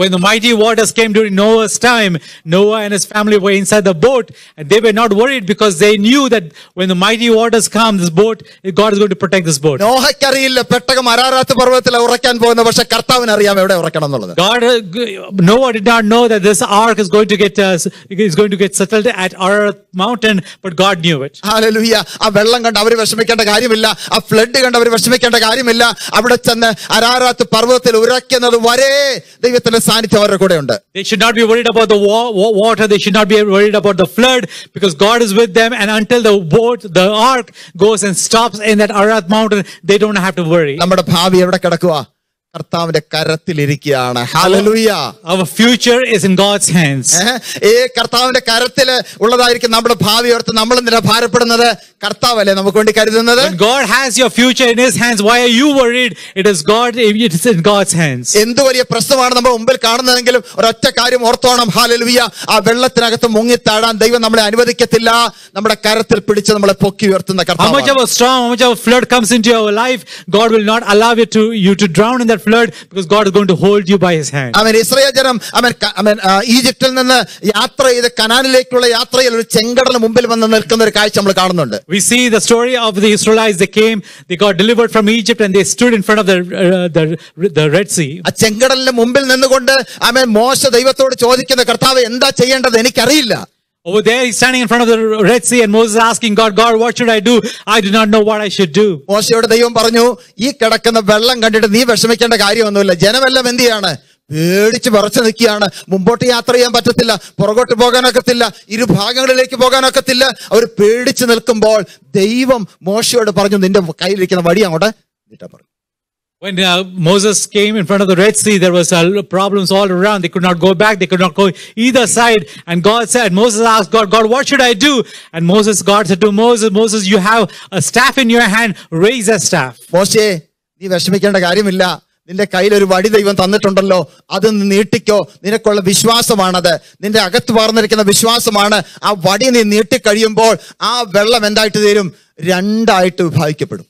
When the mighty waters came during Noah's time, Noah and his family were inside the boat and they were not worried because they knew that when the mighty waters come, this boat, God is going to protect this boat. നോഹയ്ക്കറിയില്ല പെട്ടകം അരാറാത്ത് പർവ്വതത്തിൽ ഉറക്കാൻ പോകുന്ന, പക്ഷെ കർത്താവിന് അറിയാം എവിടെ ഉറക്കണം എന്നുള്ളത്. Noah did not know that this ark is going to get settled at Ararat mountain, but God knew it. Hallelujah. ആ വെള്ളം കണ്ട് അവർ വിഷമിക്കേണ്ട കാര്യമില്ല. ആ ഫ്ലഡ് കണ്ട് അവർ വിഷമിക്കേണ്ട കാര്യമില്ല. അവിടെ ചെന്ന് അരാറാത്ത് പർവ്വതത്തിൽ ഉറയ്ക്കുന്നത് വരെ ദൈവത്തിന്റെ സാന്നിധ്യം അവരുടെ കൂടെ ഉണ്ട്. They should not be worried about the water, they should not be worried about the flood because God is with them, and until the boat, the ark goes and stops in that Ararat mountain, they don't have to worry. നമ്മുടെ ഭാവി എവിടെ കിടക്കുക? കർത്താവിന്റെ കരത്തിലിരിക്കുകയാണ്. Hallelujah. Our future is in God's hands. ഈ കർത്താവിന്റെ കരത്തിൽ ഉള്ളതായിരിക്കും നമ്മുടെ ഭാവി. ഓർത്ത് നമ്മൾ എന്തിനാ ഭാരപ്പെടുന്നത്? കർത്താവല്ലേ നമുക്ക് വേണ്ടി കരുതുന്നത്. God has your future in his hands. Why are you worried? It is God, it is in God's hands. എന്തു വലിയ പ്രശ്നമാണ് നമ്മുടെ മുമ്പിൽ കാണുന്നതെങ്കിലും ഒരൊറ്റ കാര്യം ഓർത്തോണം. ഹല്ലേലൂയ. ആ വെള്ളത്തിനകത്ത് മുങ്ങി താഴാൻ ദൈവം നമ്മളെ അനുവദിക്കത്തില്ല. നമ്മുടെ കരത്തിൽ പിടിച്ച് നമ്മളെ പൊക്കി ഉയർത്തുന്ന കർത്താവ്. How much of a storm, how much of a flood comes into your life, God will not allow you to drown in that flood, because God is going to hold you by his hand. Amen. Israel jaram, amen, Egyptil ninnu yatra idu Kanaanilekkulla yatrayil oru chengadalinu munbil vannu nilkkunna oru kaaycha nammal kaanunnundu. We see the story of the Israelites. They came, they got delivered from Egypt, and they stood in front of the Red Sea. Aa chengadalinu munbil ninnukonde amen Moshe Deivathodu chodikkunna Kartave endha cheyyendadu enikkarilla. Over there he's standing in front of the Red Sea, and Moses asking God, what should I do? I do not know what I should do. Moseyod Deivam paranju, ee kadakkunna vellam kandittu nee veshamikkenda karyamonnilla, janamellam endiyana പേടിച്ച് പറച്ചു നിൽക്കുകയാണ്. മുമ്പോട്ട് യാത്ര ചെയ്യാൻ പറ്റത്തില്ല, പുറകോട്ട് പോകാനൊക്കത്തില്ല, ഇരുഭാഗങ്ങളിലേക്ക് പോകാനൊക്കത്തില്ല. അവർ പേടിച്ച് നിൽക്കുമ്പോൾ ദൈവം മോശയോട് പറഞ്ഞു, നിന്റെ കയ്യിലിരിക്കുന്ന വടി അങ്ങോട്ട് നീട്ടാൻ പറഞ്ഞു. When Moses came in front of the Red Sea, there was problems all around. They could not go back, they could not go either side, and God said, Moses asked God, what should I do? And God said to Moses, you have a staff in your hand, raise that staff. Moshe, nee veshamikkenda karyamilla, നിന്റെ കയ്യിൽ ഒരു വടി ദൈവം തന്നിട്ടുണ്ടല്ലോ, അത് നീ നീട്ടിക്കോ, നിനക്കുള്ള വിശ്വാസമാണത്, നിന്റെ അകത്ത് പാർന്നിരിക്കുന്ന വിശ്വാസമാണ്. ആ വടി നീ നീട്ടിക്കഴിയുമ്പോൾ ആ വെള്ളം എന്തായിട്ട് തീരും? രണ്ടായിട്ട് വിഭാഗിക്കപ്പെടും.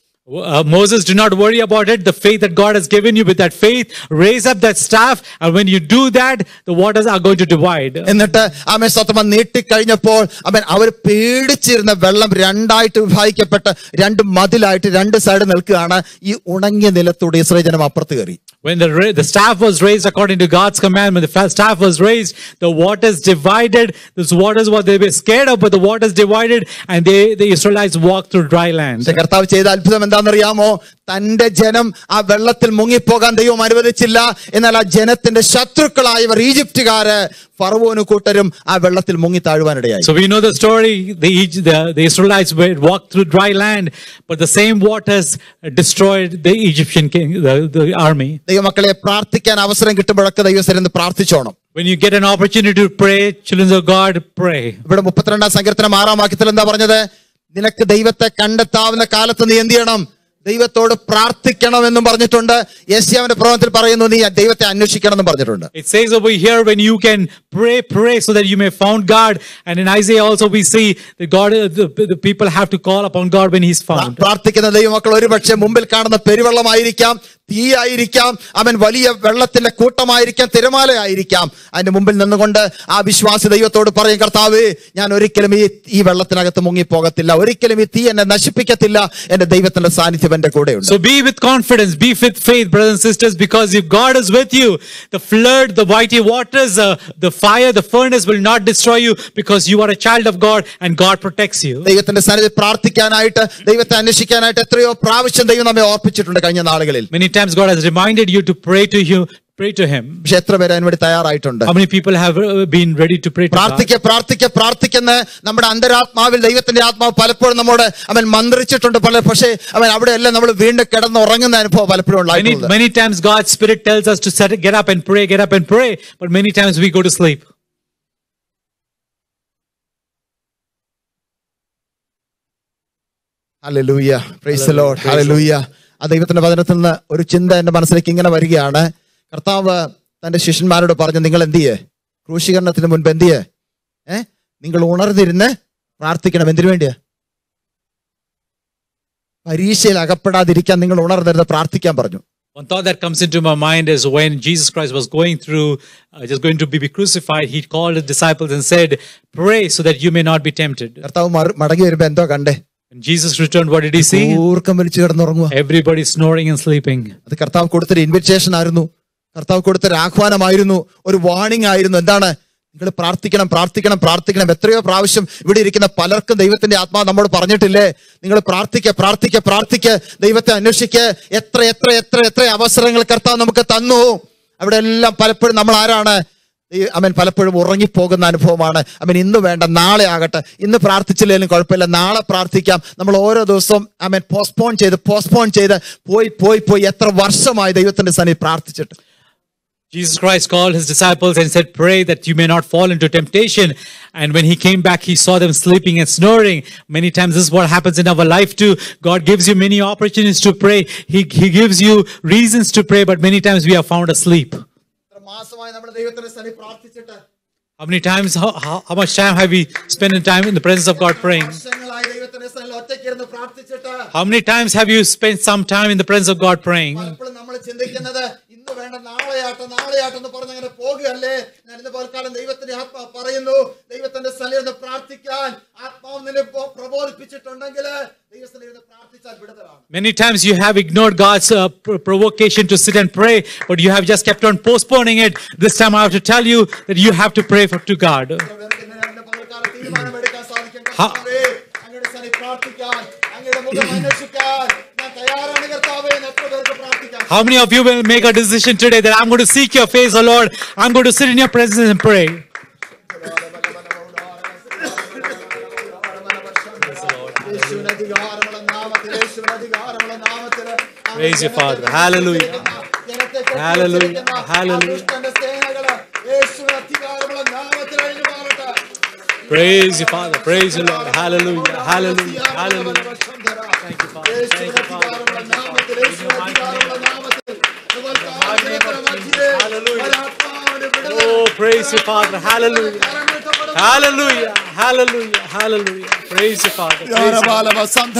Moses, do not worry about it. The faith that God has given you, with that faith raise up that staff, and when you do that, the waters are going to divide. എന്നിട്ട് ആമേ സത്യം നീട്ടി കഴിഞ്ഞപ്പോൾ ആമേ അവർ പേടിച്ചിരുന്ന വെള്ളം രണ്ടായിട്ട് വിഭാഗിക്കപ്പെട്ട് രണ്ട് മതിലായിട്ട് രണ്ട് സൈഡ് നിൽക്കുകയാണ്. ഈ ഉണങ്ങിയ നിലത്തൂടെ ഇസ്രായേൽ ജനം അപ്പുറത്ത് കയറി. When the staff was raised according to God's command, when the staff was raised, the waters divided. Those waters what they were scared of, but the waters divided, and the Israelites walked through dry land. കർത്താവ് ചെയ്ത അത്ഭുതം എന്താണെന്നറിയാമോ? തന്റെ ജനം ആ വെള്ളത്തിൽ മുങ്ങിപ്പോകാൻ ദൈവം അനുവദിച്ചില്ല. എന്നാൽ ആ ജനത്തിന്റെ ശത്രുക്കളായവർ ഈജിപ്തുകാര്, ഫറവോനും കൂട്ടരും ആ വെള്ളത്തിൽ മുങ്ങി താഴുവാനിടയായി. So we know the story, the Israelites walked through dry land, but the same waters destroyed the Egyptian king, the army. ദൈവമക്കളെ, പ്രാർത്ഥിക്കാൻ അവസരം കിട്ടുമ്പോഴൊക്കെ ദൈവസന്നിധിയിൽ പ്രാർത്ഥിച്ചോണം. When you get an opportunity to pray, children of God, pray. ഇവിടെ 32 സങ്കീർത്തനം 6 വാക്യത്തിൽ എന്താ പറഞ്ഞത്? നിനക്ക് ദൈവത്തെ കണ്ടെത്താവുന്ന കാലത്ത് നീ എന്ത് ചെയ്യണം? ദൈവത്തോട് പ്രാർത്ഥിക്കണം എന്നും പറഞ്ഞിട്ടുണ്ട്. യെശയ്യാവിന്റെ പ്രവചനത്തിൽ പറയുന്നു, നീ ദൈവത്തെ അന്വേഷിക്കണം എന്നും പറഞ്ഞിട്ടുണ്ട്. It says over here, when you can pray so that you may find God, and in Isaiah also we see that God, the people have to call upon God when he is found. പ്രാർത്ഥിക്കുന്ന ദൈവമക്കൾ ഒരുപക്ഷേ മുമ്പിൽ കാണുന്ന പെരുവെള്ളമായിരിക്കാം, തീയായിരിക്കാം, അവൻ വലിയ വെള്ളത്തിന്റെ കൂട്ടമായിരിക്കാം, തിരമാലയായിരിക്കാം. അതിന്റെ മുമ്പിൽ നിന്നുകൊണ്ട് ആ വിശ്വാസി ദൈവത്തോട് പറയും, കർത്താവേ, ഞാൻ ഒരിക്കലും ഈ വെള്ളത്തിനകത്ത് മുങ്ങിപ്പോകത്തില്ല, ഒരിക്കലും ഈ തീ എന്നെ നശിപ്പിക്കത്തില്ല, എന്റെ ദൈവത്തിന്റെ സാന്നിധ്യം എന്റെ കൂടെയുണ്ട്. So be with confidence, be with faith, brothers and sisters, because if God is with you, the flood, the mighty waters, the fire, the furnace will not destroy you, because you are a child of God and God protects you. ദൈവത്തിന്റെ സാന്നിധ്യം പ്രാർത്ഥിക്കാനായിട്ട്, ദൈവത്തെ അന്വേഷിക്കാനായിട്ട് എത്രയോ പ്രാവശ്യം ദൈവം നമ്മെ ഓർപ്പിച്ചിട്ടുണ്ട് കഴിഞ്ഞ നാളുകളിൽ. Sometimes God has reminded you to pray to him. Kshetra verayan vadi tayarayittundu. How many people have been ready to pray to God? പ്രാർത്ഥിക്കുന്ന നമ്മുടെ അന്തരാത്മാവിൽ ദൈവത്തിന്റെ ആത്മാവ് പലപ്പോഴും നമ്മോട് അവൻ മന്ത്രിച്ചിട്ടുണ്ട് പല. പക്ഷേ അവൻ അവിടെ എല്ലാം നമ്മൾ വീണ്ടും കിടന്ന് ഉറങ്ങുന്ന അനുഭവം പലപ്പോഴും ഉണ്ടായിട്ടുണ്ട്. Many times God's spirit tells us to get up and pray, but many times we go to sleep. Hallelujah, praise the Lord. Hallelujah. ആ ദൈവത്തിന്റെ വചനത്തിൽ നിന്ന് ഒരു ചിന്ത എന്റെ മനസ്സിലേക്ക് ഇങ്ങനെ വരികയാണ്. കർത്താവ് തന്റെ ശിഷ്യന്മാരോട് പറഞ്ഞു, നിങ്ങൾ എന്ത് ചെയ്യേ? ക്രൂശീകരണത്തിന് മുൻപ് എന്ത് ചെയ്യേ? നിങ്ങൾ ഉണർന്നിരുന്ന് പ്രാർത്ഥിക്കണം. എന്തിനു വേണ്ടിയാ? പരീക്ഷയിൽ അകപ്പെടാതിരിക്കാൻ നിങ്ങൾ ഉണർന്നിരുന്ന് പ്രാർത്ഥിക്കാൻ പറഞ്ഞു. One thought that comes into my mind is, when Jesus Christ was going to be crucified, he called his disciples and said, pray so that you may not be tempted. കർത്താവ് മടങ്ങി വരുമ്പോ എന്തോ കണ്ടേ? When Jesus returned, what did he see? Everybody snoring and sleeping. അത് കർത്താവ് കൊടുത്തൊരു invitation ആയിരുന്നു, കർത്താവ് കൊടുത്തൊരു ആഹ്വാനമായിരുന്നു, ഒരു വാർണിംഗ് ആയിരുന്നു. എന്താണ്? നിങ്ങൾ പ്രാർത്ഥിക്കണം, പ്രാർത്ഥിക്കണം, പ്രാർത്ഥിക്കണം. എത്രയോ പ്രാവശ്യം ഇവിടെ ഇരിക്കുന്ന പലർക്കും ദൈവത്തിന്റെ ആത്മാവ് നമ്മോട് പറഞ്ഞിട്ടില്ലേ? നിങ്ങൾ പ്രാർത്ഥിക്കുക, പ്രാർത്ഥിക്കുക, പ്രാർത്ഥിക്കുക, ദൈവത്തെ അന്വേഷിക്കുക. എത്ര എത്ര എത്ര എത്ര അവസരങ്ങൾ കർത്താവ് നമുക്ക് തന്നു. അവിടെ എല്ലാം പലപ്പോഴും നമ്മൾ ആരാണ്? പലപ്പോഴും ഉറങ്ങിപ്പോകുന്ന അനുഭവമാണ്. ഇന്ന് വേണ്ട, നാളെ ആകട്ടെ, ഇന്ന് പ്രാർത്ഥിച്ചില്ലെങ്കിലും കുഴപ്പമില്ല, നാളെ പ്രാർത്ഥിക്കാം. നമ്മൾ ഓരോ ദിവസവും പോസ്റ്റ്പോൺ ചെയ്ത് പോയി എത്ര വർഷമായി ദൈവത്തിന്റെ സന്നിധി പ്രാർത്ഥിച്ചിട്ട്. Jesus Christ called his disciples and said, pray that you may not fall into temptation. And when he came back, he saw them sleeping and snoring. Many times this is what happens in our life too. God gives you many opportunities to pray. He gives you reasons to pray, but many times we are found asleep. How many times, how much time have we spent in time in the presence of God praying? How many times have you spent some time in the presence of God praying? Many times you have ignored God's provocation to sit and pray, but you have just kept on postponing it. This time I have to tell you that you have to pray to God. How many of you will make a decision today that I'm going to seek your face, O Lord. I'm going to sit in your presence and pray. Praise your Father. Hallelujah. Hallelujah. Hallelujah. Praise your Father. Praise your Lord. Hallelujah. Hallelujah. Hallelujah. Thank you, Father. Thank you, Father. Oh, praise your Father. Hallelujah. Hallelujah. Hallelujah. Hallelujah. Praise your Father. Hallelujah.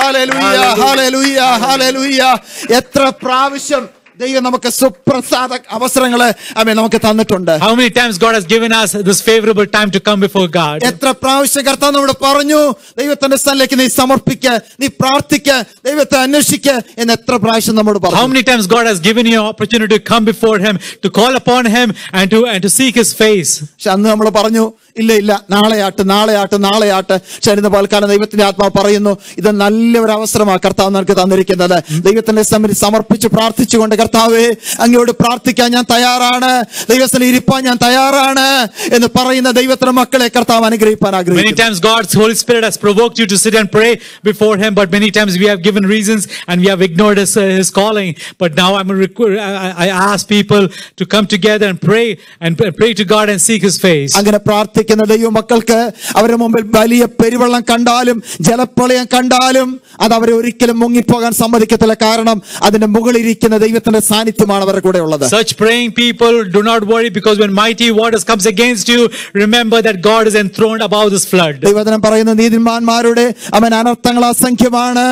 Hallelujah. Hallelujah. Hallelujah. Etra pravisham. How many times God has given us this favorable time to come before God? How many times God has given you an opportunity to come before Him, to call upon Him, and to seek His face? നാളെയാട്ട് ചെന്ന പാൽക്കാലം ദൈവത്തിന്റെ ആത്മാവ് പറയുന്നു, ഇത് നല്ലൊരു അവസരമാണ് കർത്താവ് നിനക്ക് തന്നിരിക്കുന്നത്. ദൈവത്തിന്റെ സന്നിധി സമർപ്പിച്ച് പ്രാർത്ഥിച്ചുകൊണ്ട്, കർത്താവേ അങ്ങയോട് പ്രാർത്ഥിക്കാൻ ഞാൻ തയ്യാറാണ്, ദൈവത്തിൽ ഇരിപ്പാൻ ഞാൻ തയ്യാറാണ് എന്ന് പറയുന്ന ദൈവത്തിന്റെ മക്കളെ കർത്താവ് അനുഗ്രഹിക്കാൻ ആഗ്രഹിക്കുന്നു. ദൈവമക്കൾക്ക് അവരുടെ മുമ്പിൽ വലിയ പെരുവെള്ളം കണ്ടാലും ജലപ്രളയം കണ്ടാലും അത് അവരെ ഒരിക്കലും മുങ്ങിപ്പോകാൻ സമ്മതിക്കത്തില്ല. കാരണം അതിന്റെ മുകളിലിരിക്കുന്ന ദൈവത്തിന്റെ സാന്നിധ്യമാണ് അവരുടെ കൂടെ ഉള്ളത്. Such praying people do not worry, because when mighty waters comes against you, remember that God is enthroned above this flood. ദൈവവചനം പറയുന്നു, നീതിമാന്മാരുടെ അനർത്ഥങ്ങൾ അസംഖ്യമാണ്,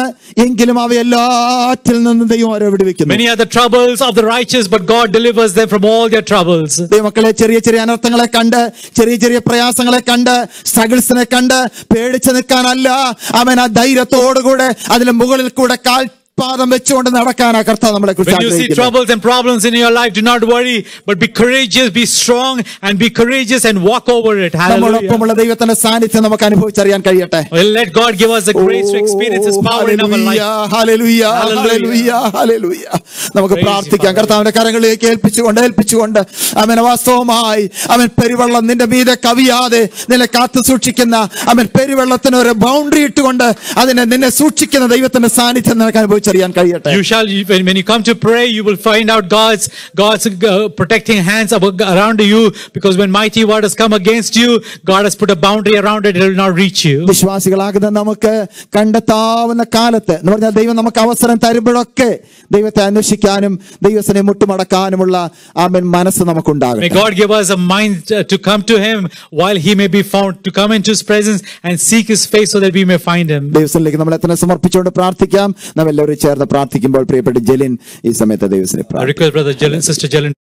എങ്കിലും അവയെല്ലാറ്റിൽ നിന്നും ദൈവം അവരെ വിടുവിക്കുന്നു. Many are the troubles of the righteous, but God delivers them from all their troubles. ദൈവമക്കളെ ചെറിയ അനർത്ഥങ്ങളെ കണ്ട്, ചെറിയ പ്രയാസങ്ങളെ കണ്ട്, സ്ട്രഗിൾസിനെ കണ്ട് പേടിച്ചു നിൽക്കാനല്ല, അവൻ ആ ധൈര്യത്തോടുകൂടെ അതിന് മുകളിൽ കൂടെ കാൽ പാദം വെച്ചുകൊണ്ട് നടക്കാനാ കർത്താവ് നമ്മളെ കുറിച്ച് ആഗ്രഹിക്കുന്നു. When you see troubles and problems in your life, do not worry, but be courageous, be strong, and be courageous and walk over it. Hallelujah. നമ്മളോടൊപ്പമുള്ള ദൈവത്തിന്റെ സാന്നിധ്യം നമുക്ക് അനുഭവിച്ചറിയാൻ കഴിയട്ടെ. Let God give us the grace to experience His power in our life. Hallelujah. Hallelujah. Hallelujah. നമുക്ക് പ്രാർത്ഥിക്കാം. കർത്താവിന്റെ കരങ്ങളിലേക്ക് ഏൽപ്പിച്ചുകൊണ്ട് അവൻ വാസ്തവമായി അവൻ പെരുവെള്ളം നിന്റെ മീതെ കവിയാതെ നിന്നെ കാത്തു സൂക്ഷിക്കുന്ന അവൻ പെരുവെള്ളത്തിന് ഒരു ബൗണ്ടറി ഇട്ടുകൊണ്ട് അതിനെ നിന്നെ സൂക്ഷിക്കുന്ന ദൈവത്തിന്റെ സാന്നിധ്യം നിനക്ക് അനുഭവിച്ചു. You shall, when you come to pray, you will find out God's protecting hands around you, because when mighty waters come against you, God has put a boundary around it. It will not reach you. വിശ്വാസികളാകുന്ന നമുക്ക് കണ്ടെത്താവുന്ന കാലത്തെ എന്ന് പറഞ്ഞാൽ ദൈവം നമുക്ക് അവസരം തരുമ്പോഴൊക്കെ ദൈവത്തെ അന്വേഷിക്കാനും ദൈവത്തിനെ മുട്ടുമടക്കാനുമുള്ള ആമേൻ മനസ്സ് നമുക്കുണ്ടാകണം. May God give us a mind to come to Him while He may be found, to come into His presence and seek His face so that we may find Him. ദൈവത്തിലേക്ക് നമ്മളെ തന്നെ സമർപ്പിച്ചുകൊണ്ട് പ്രാർത്ഥിക്കാം. നമ്മൾ ചേർന്ന് പ്രാർത്ഥിക്കുമ്പോൾ പ്രിയപ്പെട്ട ജെലിൻ ഈ സമയത്ത് ദൈവത്തിനെ പ്രാർത്ഥിക്കും.